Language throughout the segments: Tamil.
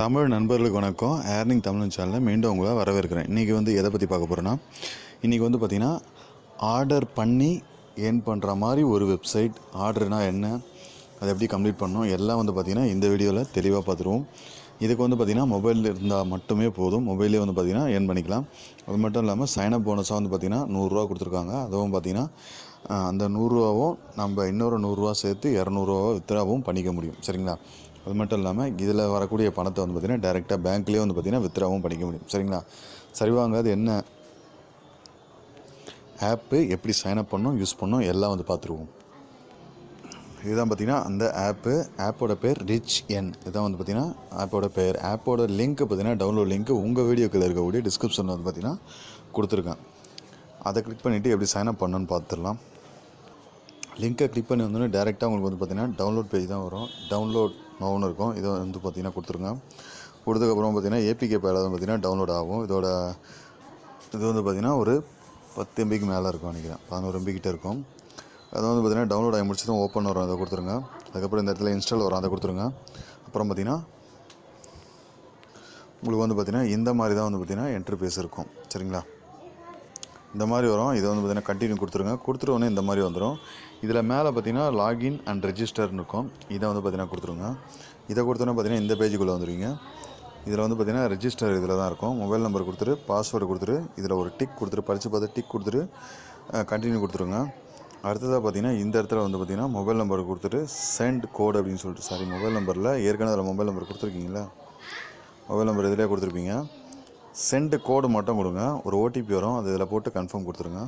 தமிழ் நண்பர்களுக்கு வணக்கம். ஏர்னிங் தமிழ் சேனலில் மீண்டும் உங்களை வரவேற்கிறேன். இன்றைக்கி வந்து எதை பற்றி பார்க்க போகிறேன்னா, இன்றைக்கி வந்து பார்த்திங்கன்னா ஆர்டர் பண்ணி ஏர்ன் பண்ணுற மாதிரி ஒரு வெப்சைட், ஆர்டர்னால் என்ன, அதை எப்படி கம்ப்ளீட் பண்ணணும், எல்லாம் வந்து பார்த்திங்கன்னா இந்த வீடியோவில் தெளிவாக பார்த்துருவோம். இதுக்கு வந்து பார்த்திங்கன்னா மொபைல் இருந்தால் மட்டுமே போதும், மொபைலே வந்து பார்த்திங்கன்னா ஏர்ன் பண்ணிக்கலாம். அது மட்டும் இல்லாமல் சைனப் போனஸாக வந்து பார்த்திங்கன்னா 100 ரூபா கொடுத்துருக்காங்க. அதுவும் பார்த்திங்கன்னா அந்த 100 ரூபாவும் நம்ம இன்னொரு 100 ரூபா சேர்த்து 200 ரூபாவை வித்ராவும் பண்ணிக்க முடியும். சரிங்களா? அது மட்டும் இல்லாமல் இதில் வரக்கூடிய பணத்தை வந்து பார்த்திங்கன்னா டைரெக்டாக பேங்க்லேயே வந்து பார்த்திங்கன்னா வித்ராவும் பண்ணிக்க முடியும். சரிங்களா? சரிவாங்க, அது என்ன ஆப்பு, எப்படி சைனப் பண்ணணும், யூஸ் பண்ணணும், எல்லாம் வந்து பார்த்துருவோம். இதுதான் பார்த்திங்கன்னா அந்த ஆப்பு. ஆப்போட பேர் ரிச் என். இதுதான் வந்து பார்த்திங்கன்னா ஆப்போட பேர். ஆப்போட லிங்க்கு பார்த்திங்கன்னா டவுன்லோட் லிங்க்கு உங்கள் வீடியோக்கில் இருக்கக்கூடிய டிஸ்கிரிப்ஷனில் வந்து பார்த்திங்கன்னா கொடுத்துருக்கேன். அதை கிளிக் பண்ணிவிட்டு எப்படி சைனப் பண்ணணுன்னு பார்த்துடலாம். லிங்க்கை கிளிக் பண்ணி வந்தோடனே டேரெக்டாக உங்களுக்கு வந்து பார்த்திங்கன்னா டவுன்லோட் பேஜ் தான் வரும். டவுன்லோட் நோன்னு இருக்கும். இதை வந்து பார்த்திங்கன்னா கொடுத்துருங்க. கொடுத்ததுக்கப்புறம் பார்த்திங்கன்னா ஏபிகே ஃபைலாக வந்து பார்த்திங்கன்னா டவுன்லோட் ஆகும். இது வந்து பார்த்திங்கன்னா ஒரு 10 MB மேலே இருக்கும், நினைக்கிறேன் 11 MB கிட்டே இருக்கும். அது வந்து பார்த்திங்கன்னா டவுன்லோட் ஆகி முடிச்சு தான் ஓப்பன் வரும், அதை கொடுத்துருங்க. அதுக்கப்புறம் இந்த இடத்துல இன்ஸ்டால் வரும், அதை கொடுத்துருங்க. அப்புறம் பார்த்திங்கன்னா உங்களுக்கு வந்து பார்த்திங்கன்னா இந்த மாதிரி தான் வந்து பார்த்திங்கன்னா இன்டர்ஃபேஸ் இருக்கும். சரிங்களா? இந்த மாதிரி வரும். இதை வந்து பார்த்திங்கன்னா கண்டினியூ கொடுத்துருங்க. கொடுத்துருவோன்னே இந்த மாதிரி வந்துடும். இதில் மேலே பார்த்திங்கன்னா லாகின் அண்ட் ரெஜிஸ்டர்னு இருக்கும். இதை வந்து பார்த்திங்கன்னா கொடுத்துருங்க. இதை கொடுத்தோன்னே பார்த்திங்கன்னா இந்த பேஜுக்குள்ளே வந்துடுவீங்க. இதில் வந்து பார்த்திங்கன்னா ரெஜிஸ்டர் இதில் தான் இருக்கும். மொபைல் நம்பர் கொடுத்துட்டு, பாஸ்வேர்டு கொடுத்துட்டு, இதில் ஒரு டிக் கொடுத்துட்டு, பரிச்சு பார்த்து டிக் கொடுத்துட்டு கண்டினியூ கொடுத்துருங்க. அடுத்ததாக பார்த்திங்கன்னா இந்த இடத்துல வந்து பார்த்திங்கன்னா மொபைல் நம்பர் கொடுத்துட்டு சென்ட் கோடு அப்படின்னு சொல்லிட்டு, சாரி மொபைல் நம்பரில் ஏற்கனவே அதில் மொபைல் நம்பர் கொடுத்துருக்கீங்களா, மொபைல் நம்பர் இதிலே கொடுத்துருப்பீங்க. சென்ட் கோடு மட்டும் கொடுங்க. ஒரு ஓடிபி வரும், அது இதில் போட்டு கன்ஃபார்ம் கொடுத்துருங்க.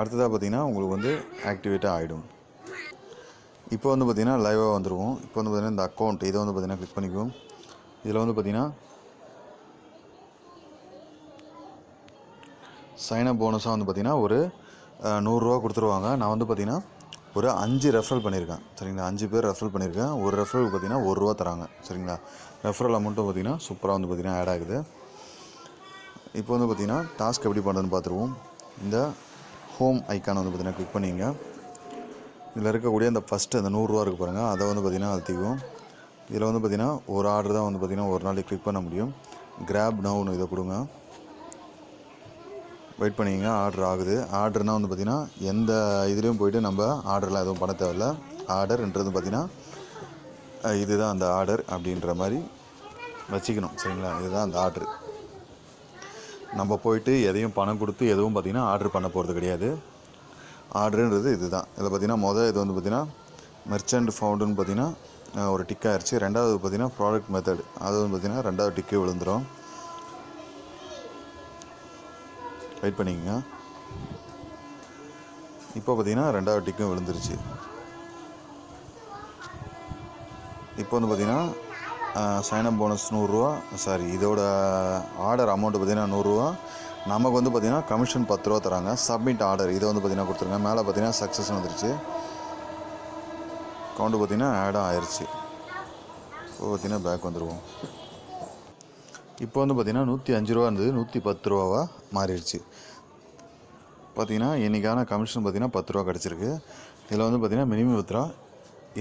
அடுத்ததாக பார்த்திங்கன்னா உங்களுக்கு வந்து ஆக்டிவேட்டாக ஆகிடும். இப்போ வந்து பார்த்திங்கன்னா லைவாக வந்துடுவோம். இப்போ வந்து பார்த்திங்கன்னா இந்த அக்கௌண்ட் இதை வந்து பார்த்திங்கன்னா கிளிக் பண்ணிக்குவோம். இதில் வந்து பார்த்திங்கன்னா சைனப் போனஸாக வந்து பார்த்திங்கன்னா ஒரு 100 ரூபா கொடுத்துருவாங்க. நான் வந்து பார்த்திங்கன்னா ஒரு 5 ரெஃபரல் பண்ணியிருக்கேன். சரிங்களா? 5 பேர் ரெஃபரல் பண்ணியிருக்கேன். ஒரு ரெஃபரலுக்கு பார்த்திங்கன்னா 1 ரூபா தராங்க. சரிங்களா? ரெஃபரல் அமௌண்ட்டும் பார்த்திங்கன்னா சூப்பராக வந்து பார்த்திங்கன்னா ஆட் ஆகுது. இப்போ வந்து பார்த்திங்கன்னா டாஸ்க் எப்படி பண்ணுறதுன்னு பார்த்துருவோம். இந்த ஹோம் ஐக்கானை வந்து பார்த்திங்கன்னா கிளிக் பண்ணிங்க. இதில் இருக்கக்கூடிய அந்த ஃபஸ்ட்டு அந்த 100 ரூபா இருக்குது பாருங்கள், அதை வந்து பார்த்திங்கன்னா அழுத்திக்கும். இதில் வந்து பார்த்திங்கன்னா ஒரு ஆர்டர் தான் வந்து பார்த்திங்கன்னா ஒரு நாளைக்கு கிளிக் பண்ண முடியும். கிராப் நவுன்னு இதை கொடுங்க. வெயிட் பண்ணிங்க. ஆர்டர் ஆகுது. ஆர்டர்னால் வந்து பார்த்திங்கன்னா எந்த இதுலேயும் போய்ட்டு நம்ம ஆர்டர்லாம் எதுவும் பண்ண தேவையில்ல. ஆர்டர்ன்றது பார்த்திங்கன்னா இதுதான் அந்த ஆர்டர் அப்படின்ற மாதிரி வச்சுக்கணும். சரிங்களா? இதுதான் அந்த ஆர்டர். நம்ம போய்ட்டு எதையும் பணம் கொடுத்து எதுவும் பார்த்திங்கன்னா ஆர்டர் பண்ண போகிறது கிடையாது. ஆர்டருன்றது இது தான். இதில் பார்த்திங்கன்னா இது வந்து பார்த்திங்கன்னா மெர்ச்சன்ட் ஃபவுண்டுன்னு பார்த்திங்கன்னா ஒரு டிக் ஆயிடுச்சு. ரெண்டாவது பார்த்திங்கன்னா ப்ராடக்ட் மெத்தட், அது வந்து பார்த்திங்கன்னா 2வது டிக்கு விழுந்துடும். வெயிட் பண்ணிக்கங்க. இப்போ பார்த்திங்கன்னா 2வது டிக்கும் விழுந்துருச்சு. இப்போ வந்து பார்த்திங்கன்னா சைனப் போனஸ் 100 ரூபா, சாரி இதோட ஆர்டர் அமௌண்ட்டு பார்த்திங்கன்னா 100 ரூபா. நமக்கு வந்து பார்த்திங்கன்னா கமிஷன் 10 ரூபா தராங்க. சப்மிட் ஆர்டர் இதை வந்து பார்த்திங்கன்னா கொடுத்துருங்க. மேலே பார்த்திங்கன்னா சக்ஸஸ் வந்துருச்சு. கவுண்ட் பார்த்திங்கன்னா ஆடாக ஆயிடுச்சு. இப்போ பார்த்திங்கன்னா பேக் வந்துடுவோம். இப்போ வந்து பார்த்திங்கன்னா 105 ரூபா இருந்தது 110 ரூபாவாக மாறிடுச்சு. பார்த்திங்கன்னா இன்றைக்கான கமிஷன் பார்த்திங்கன்னா 10 ரூபா கிடச்சிருக்கு. இதில் வந்து பார்த்திங்கன்னா மினிமம் வித்ரா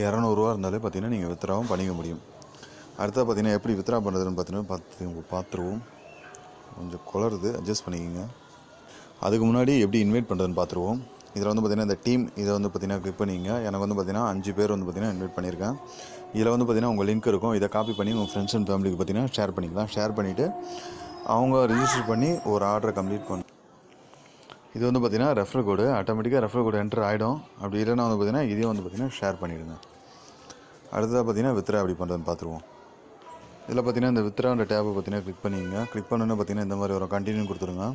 200 ரூபா இருந்தாலே பார்த்திங்கன்னா நீங்கள் வித்ராவும் பண்ணிக்க முடியும். அடுத்தது பார்த்திங்கன்னா எப்படி வித்ரா பண்ணுறதுன்னு பார்த்திங்கன்னா பார்த்துருவோம். கொஞ்சம் குளருது, அட்ஜஸ்ட் பண்ணிக்கோங்க. அதுக்கு முன்னாடி எப்படி இன்வைட் பண்ணுறதுன்னு பார்த்துருவோம். இதில் வந்து பார்த்திங்கன்னா இந்த டீம் இதை வந்து பார்த்திங்கன்னா கிளிக் பண்ணிங்க. எனக்கு வந்து பார்த்திங்கன்னா 5 பேர் வந்து பார்த்திங்கன்னா இன்வைட் பண்ணியிருக்கேன். இதில் வந்து பார்த்திங்கன்னா உங்கள் லிங்க் இருக்கும். இதை காப்பி பண்ணி உங்கள் ஃப்ரெண்ட்ஸ் அண்ட் ஃபேமிலிக்கு பார்த்திங்கன்னா ஷேர் பண்ணிக்கலாம். ஷேர் பண்ணிவிட்டு அவங்க ரிஜிஸ்டர் பண்ணி ஒரு ஆர்டரை கம்ப்ளீட் பண்ணு. இது வந்து பார்த்திங்கன்னா ரெஃபர் கோடு, ஆட்டோமேட்டிக்காக ரெஃபர் கோடு என்ட்ரு ஆகிடும். அப்படி இல்லைன்னா வந்து பார்த்திங்கன்னா இதையும் வந்து பார்த்திங்கன்னா ஷேர் பண்ணிவிடுங்க. அடுத்ததாக பார்த்திங்கன்னா வித்ரா எப்படி பண்ணுறதுன்னு பார்த்துருவோம். இதில் பார்த்திங்கன்னா இந்த வித்ரான்ற டேப்பை பார்த்திங்கன்னா கிளிக் பண்ணிங்க. கிளிக் பண்ணோன்னே பார்த்திங்கன்னா இந்த மாதிரி வரும். கண்டினியூ கொடுத்துருங்க.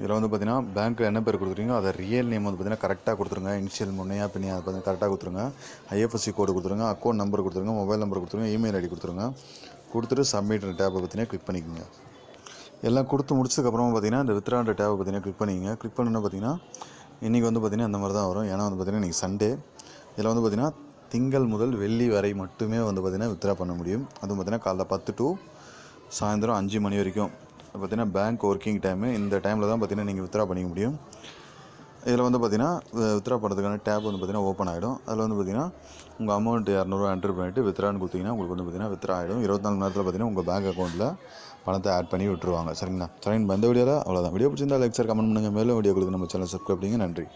இதில் வந்து பார்த்திங்கன்னா பேங்க்கில் என்ன பேர் கொடுத்துருக்கீங்க அதை ரியல் நேம் வந்து பார்த்திங்கன்னா கரெக்டாக கொடுத்துருங்க. இனிஷியல் முன்னையா பின்னையா அதை பார்த்திங்கன்னா கரெக்டாக கொடுத்துருங்க. ஐஎஃப்எஸ்சி கோடு கொடுத்துருங்க. அக்கௌண்ட் நம்பர் கொடுத்துருங்க. மொபைல் நம்பர் கொடுத்துருங்க. இமெயில் ஐடி கொடுத்துருங்க. கொடுத்துட்டு சப்மிட்ற டேப்பை பார்த்திங்கன்னா கிளிக் பண்ணிக்கோங்க. எல்லாம் கொடுத்து முடிச்சதுக்கப்புறமா பார்த்திங்கன்னா இந்த வித்ரான்ற டேப்பை பார்த்திங்கன்னா கிளிக் பண்ணிங்க. கிளிக் பண்ணோன்னே பார்த்திங்கன்னா இன்றைக்கி வந்து பார்த்திங்கன்னா அந்த மாதிரி தான் வரும். ஏன்னா வந்து பார்த்திங்கன்னா இன்றைக்கி சண்டே. இதில் வந்து பார்த்திங்கன்னா திங்கள் முதல் வெள்ளி வரை மட்டுமே வந்து பார்த்திங்கன்னா வித்ரா பண்ண முடியும். அதுவும் பார்த்திங்கன்னா காலைல 10 to சாயந்தரம் 5 மணி வரைக்கும் பார்த்திங்கன்னா பேங்க் ஒர்க்கிங் டைமு. இந்த டைமில் தான் பார்த்திங்கன்னா நீங்கள் வித்ரா பண்ணிக்க முடியும். இதில் வந்து பார்த்திங்கன்னா வித்ரா பண்ணுறதுக்கான டேப் வந்து பார்த்திங்கன்னா ஓப்பன் ஆகிடும். அதில் வந்து பார்த்திங்கன்னா உங்கள் அமௌண்ட் 200 என்ட்ரு பண்ணிவிட்டு வித்ரான்னு கொடுத்திங்கன்னா உங்களுக்கு வந்து பார்த்திங்கன்னா வித்ரா ஆகிடும். 24 மணி நேரத்தில் பார்த்திங்கன்னா உங்கள் பேங்க் அக்கௌண்ட்டில் பணத்தை ஆட் பண்ணி விட்டுருவாங்க. சரிங்களா? சரிங்க, இந்த வீடியோவில் அவ்வளோதான். வீடியோ பிடிச்சிருந்தால் லைக், ஷேர், கமெண்ட் பண்ணுங்கள். மேலும் வீடியோ கொடுத்து நம்ம சேனல் சப்ஸ்கிரைப் பண்ணுங்க. நன்றி.